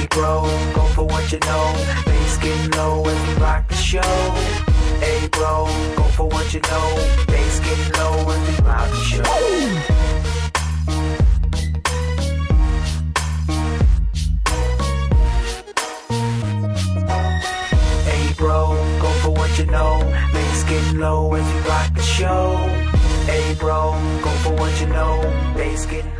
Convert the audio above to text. you grow, go for what you know. Bass getting low as we rock the show. Hey bro, go for what you know. Bass getting low as we rock the show. Hey bro, go for what you know. Bass getting low as we rock the show. Hey bro, go for what you know. Bass getting low.